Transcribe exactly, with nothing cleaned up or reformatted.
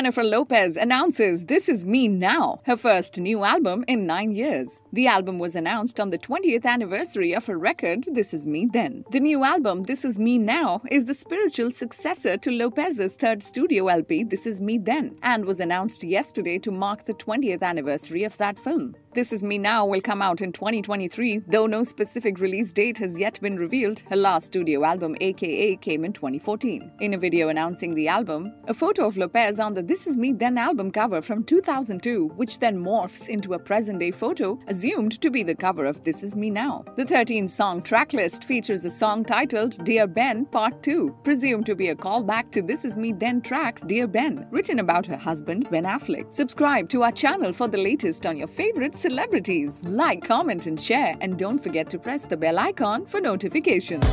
Jennifer Lopez announces This Is Me Now, her first new album in nine years. The album was announced on the twentieth anniversary of her record This Is Me Then. The new album This Is Me Now is the spiritual successor to Lopez's third studio L P This Is Me Then and was announced yesterday to mark the twentieth anniversary of that film. This Is Me Now will come out in twenty twenty-three, though no specific release date has yet been revealed. Her last studio album A K A came in twenty fourteen. In a video announcing the album, a photo of Lopez on the This Is Me Then album cover from two thousand two, which then morphs into a present-day photo assumed to be the cover of This Is Me Now. The thirteen-song tracklist features a song titled Dear Ben Part two, presumed to be a callback to This Is Me Then track Dear Ben, written about her husband Ben Affleck. Subscribe to our channel for the latest on your favorite celebrities. Like, comment and share, and don't forget to press the bell icon for notifications.